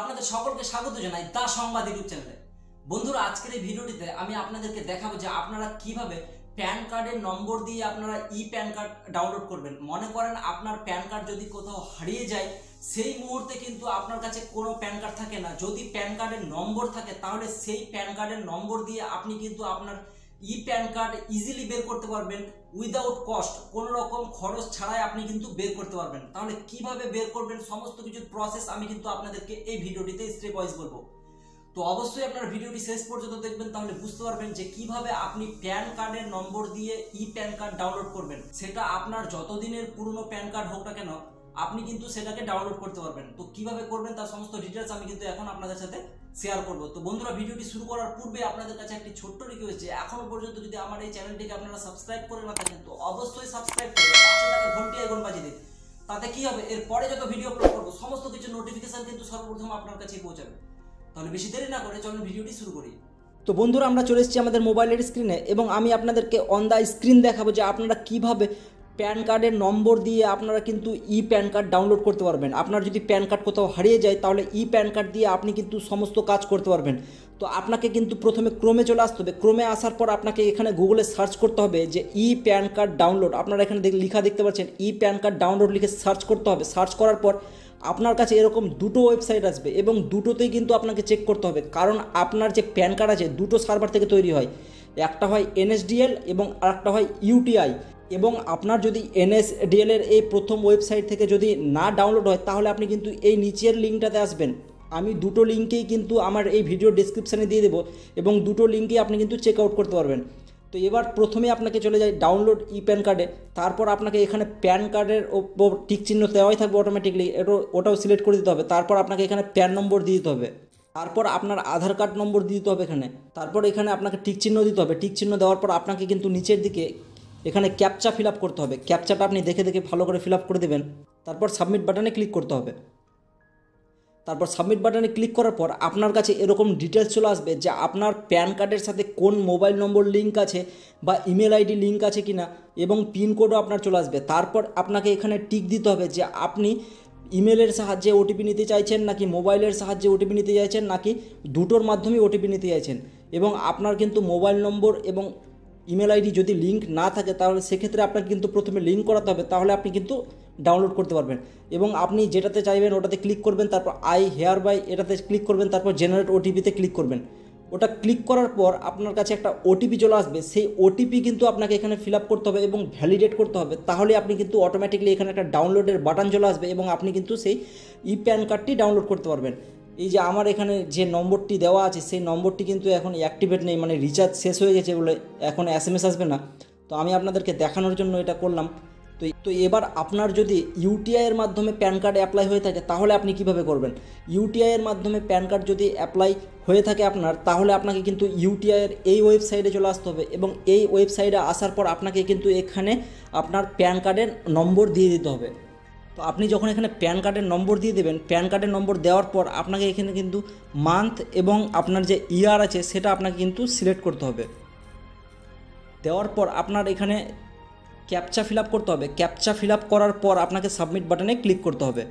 আপনাদের সকলকে স্বাগত জানাই দা সংবাদ ইউটিউব চ্যানেলে। বন্ধুরা, আজকের এই ভিডিওটিতে আমি আপনাদেরকে দেখাবো যে আপনারা কিভাবে প্যান কার্ডের নম্বর দিয়ে আপনারা ই প্যান কার্ড ডাউনলোড করবেন। মনে করেন আপনার প্যান কার্ড যদি কোথাও হারিয়ে যায়, সেই মুহূর্তে কিন্তু আপনার কাছে কোনো প্যান কার্ড থাকে না। যদি প্যান কার্ডের নম্বর থাকে তাহলে সেই প্যান কার্ডের নম্বর দিয়ে আপনি কিন্তু আপনার ই প্যান কার্ড ইজিলি বের করতে পারবেন, উইদাউট কস্ট, কোনো রকম খরচ ছাড়াই আপনি কিন্তু বের করতে পারবেন। তাহলে কিভাবে বের করবেন সমস্ত কিছুর প্রসেস আমি কিন্তু আপনাদেরকে এই ভিডিওটিতে স্টেপ ওয়াইজ বলবো। তো অবশ্যই আপনারা ভিডিওটি শেষ পর্যন্ত দেখবেন, তাহলে বুঝতে পারবেন যে কিভাবে আপনি প্যান কার্ডের নম্বর দিয়ে ই প্যান কার্ড ডাউনলোড করবেন। সেটা আপনার যতদিনের পুরনো প্যান কার্ড হোক না কেন, আপনি কিন্তু সেটাকে ডাউনলোড করতে পারবেন। তো কিভাবে করবেন তার সমস্ত ডিটেলস আমি কিন্তু এখন আপনাদের সাথে শেয়ার করব। তো বন্ধুরা, ভিডিওটি শুরু করার পূর্বে আপনাদের কাছে একটি ছোট্ট রিকোয়েস্ট যে এখনো পর্যন্ত যদি আমার এই চ্যানেলটিকে আপনারা সাবস্ক্রাইব করে না থাকেন তো অবশ্যই সাবস্ক্রাইব করে পাশে থাকা ঘন্টি আইকন বাজিয়ে দিন। তাতে কি হবে, এরপরে যত ভিডিও আপলোড করব সমস্ত কিছু নোটিফিকেশন কিন্তু সর্বপ্রথম আপনার কাছে পৌঁছাবে। তাহলে বেশি দেরি না করে চলুন ভিডিওটি শুরু করি। তো বন্ধুরা, আমরা চলে এসেছি আমাদের মোবাইলের স্ক্রিনে এবং আমি আপনাদেরকে অন দ্য স্ক্রিন দেখাবো যে আপনারা কিভাবে প্যান কার্ডের নম্বর দিয়ে আপনারা কিন্তু ই প্যান কার্ড ডাউনলোড করতে পারবেন। আপনার যদি প্যান কার্ড কোথাও হারিয়ে যায় তাহলে ই প্যান কার্ড দিয়ে আপনি কিন্তু সমস্ত কাজ করতে পারবেন। তো আপনাকে কিন্তু প্রথমে ক্রোমে চলে আসতে হবে। ক্রোমে আসার পর আপনাকে এখানে গুগলে সার্চ করতে হবে যে ই প্যান কার্ড ডাউনলোড। আপনারা এখানে লেখা দেখতে পাচ্ছেন ই প্যান কার্ড ডাউনলোড লিখে সার্চ করতে হবে। সার্চ করার পর আপনার কাছে এরকম দুটো ওয়েবসাইট আসবে এবং দুটোতেই কিন্তু আপনাকে চেক করতে হবে, কারণ আপনার যে প্যান কার্ড আছে দুটো সার্ভার থেকে তৈরি হয়। একটা হয় NSDL এবং আরেকটা হয় UTI। এবং আপনার যদি NSDL এর এই প্রথম ওয়েবসাইট থেকে যদি না ডাউনলোড হয় তাহলে আপনি কিন্তু এই নিচের লিঙ্কটাতে আসবেন। আমি দুটো লিঙ্কেই কিন্তু আমার এই ভিডিও ডেসক্রিপশানে দিয়ে দেবো এবং দুটো লিঙ্কেই আপনি কিন্তু চেক আউট করতে পারবেন। তো এবার প্রথমে আপনাকে চলে যায় ডাউনলোড ই প্যান কার্ডে। তারপর আপনাকে এখানে প্যান কার্ডের ওপর টিক চিহ্ন দেওয়াই থাকবে অটোমেটিকলি, ওটাও সিলেক্ট করে দিতে হবে। তারপর আপনাকে এখানে প্যান নম্বর দিয়ে দিতে হবে। তারপর আপনার আধার কার্ড নম্বর দিতে হবে এখানে। তারপর এখানে আপনাকে টিক চিহ্ন দিতে হবে। টিক চিহ্ন দেওয়ার পর আপনাকে কিন্তু নিচের দিকে এখানে ক্যাপচা ফিল আপ করতে হবে। ক্যাপচাটা আপনি দেখে দেখে ভালো করে ফিল আপ করে দেবেন। তারপর সাবমিট বাটনে ক্লিক করতে হবে। তারপর সাবমিট বাটনে ক্লিক করার পর আপনার কাছে এরকম ডিটেলস চলে আসবে যে আপনার প্যান কার্ডের সাথে কোন মোবাইল নম্বর লিঙ্ক আছে বা ইমেল আইডি লিঙ্ক আছে কি না, এবং পিনকোডও আপনার চলে আসবে। তারপর আপনাকে এখানে টিক দিতে হবে যে আপনি ইমেলের সাহায্যে ওটিপি নিতে চাইছেন নাকি মোবাইলের সাহায্যে ওটিপি নিতে চাইছেন নাকি দুটোর মাধ্যমে ওটিপি নিতে চাইছেন। এবং আপনার কিন্তু মোবাইল নম্বর এবং ইমেল আইডি যদি লিঙ্ক না থাকে তাহলে সেক্ষেত্রে আপনাকে কিন্তু প্রথমে লিঙ্ক করাতে হবে, তাহলে আপনি কিন্তু ডাউনলোড করতে পারবেন। এবং আপনি যেটাতে চাইবেন ওটাতে ক্লিক করবেন। তারপর আই হেয়ার বাই এটাতে ক্লিক করবেন। তারপর জেনারেট ওটিপিতে ক্লিক করবেন। ওটা ক্লিক করার পর আপনার কাছে একটা ওটিপি চলে আসবে। সেই ওটিপি কিন্তু আপনাকে এখানে ফিল আপ করতে হবে এবং ভ্যালিডেট করতে হবে। তাহলে আপনি কিন্তু অটোমেটিকলি এখানে একটা ডাউনলোডের বাটন চলে আসবে এবং আপনি কিন্তু সেই ই প্যান কার্ডটি ডাউনলোড করতে পারবেন। এই যে আমার এখানে যে নম্বরটি দেওয়া আছে সেই নম্বরটি কিন্তু এখন অ্যাক্টিভেট নেই, মানে রিচার্জ শেষ হয়ে গেছে বলে এখন SMS আসবে না। তো আমি আপনাদেরকে দেখানোর জন্য এটা করলাম। তো এবার আপনার যদি UTI এর মাধ্যমে প্যান কার্ড অ্যাপ্লাই হয়ে থাকে তাহলে আপনি কিভাবে করবেন। UTI এর মাধ্যমে প্যান কার্ড যদি অ্যাপ্লাই হয়ে থাকে আপনার, তাহলে আপনাকে কিন্তু UTI এর এই ওয়েবসাইটে চলে আসতে হবে। এবং এই ওয়েবসাইটে আসার পর আপনাকে কিন্তু এখানে আপনার প্যান কার্ডের নম্বর দিয়ে দিতে হবে। তো আপনি যখন এখানে প্যান কার্ডের নম্বর দিয়ে দেবেন, প্যান কার্ডের নম্বর দেওয়ার পর আপনাকে এখানে কিন্তু মান্থ এবং আপনার যে ইয়ার আছে সেটা আপনাকে কিন্তু সিলেক্ট করতে হবে। দেওয়ার পর আপনার এখানে ক্যাপচা ফিল আপ করতে হবে। ক্যাপচা ফিল আপ করার পর আপনাকে সাবমিট বাটনে ক্লিক করতে হবে।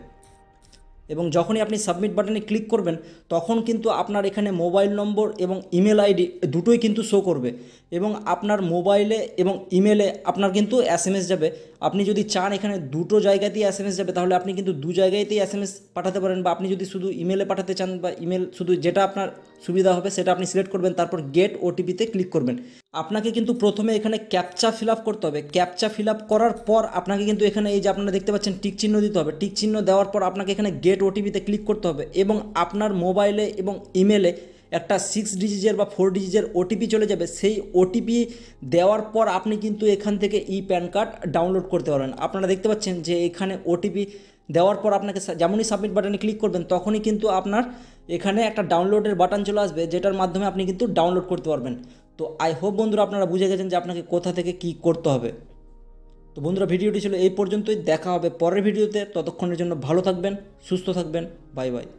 এবং যখনই আপনি সাবমিট বাটনে ক্লিক করবেন তখন কিন্তু আপনার এখানে মোবাইল নম্বর এবং ইমেল আইডি দুটোই কিন্তু শো করবে। এবং আপনার মোবাইলে এবং ইমেলে আপনার কিন্তু SMS যাবে। আপনি যদি চান এখানে দুটো জায়গাতেই SMS যাবে তাহলে আপনি কিন্তু দু জায়গাতেই SMS পাঠাতে পারেন, বা আপনি যদি শুধু ইমেলে পাঠাতে চান বা ইমেল শুধু, যেটা আপনার সুবিধা হবে সেটা আপনি সিলেক্ট করবেন। তারপর গেট ওটিপিতে ক্লিক করবেন। আপনাকে কিন্তু প্রথমে এখানে ক্যাপচা ফিল আপ করতে হবে। ক্যাপচা ফিল আপ করার পর আপনাকে কিন্তু এখানে এই যে আপনারা দেখতে পাচ্ছেন টিক চিহ্ন দিতে হবে। টিক চিহ্ন দেওয়ার পর আপনাকে এখানে গেট ওটিপিতে ক্লিক করতে হবে। এবং আপনার মোবাইলে এবং ইমেলে একটা 6 ডিজিটের বা 4 ডিজিটের OTP চলে যাবে। সেই OTP দেওয়ার পর আপনি কিন্তু এখান থেকে ই প্যান কার্ড ডাউনলোড করতে পারবেন। আপনারা দেখতে পাচ্ছেন যে এখানে OTP দেওয়ার পর আপনাকে যেমনই সাবমিট বাটনে ক্লিক করবেন তখনই কিন্তু আপনার এখানে একটা ডাউনলোডের বাটন চলে আসবে, যেটার মাধ্যমে আপনি কিন্তু ডাউনলোড করতে পারবেন। তো আই হোপ বন্ধুরা আপনারা বুঝে গেছেন যে আপনাকে কোথা থেকে কী করতে হবে। তো বন্ধুরা, ভিডিওটি ছিল এই পর্যন্তই। দেখা হবে পরের ভিডিওতে। ততক্ষণের জন্য ভালো থাকবেন, সুস্থ থাকবেন। Bye by.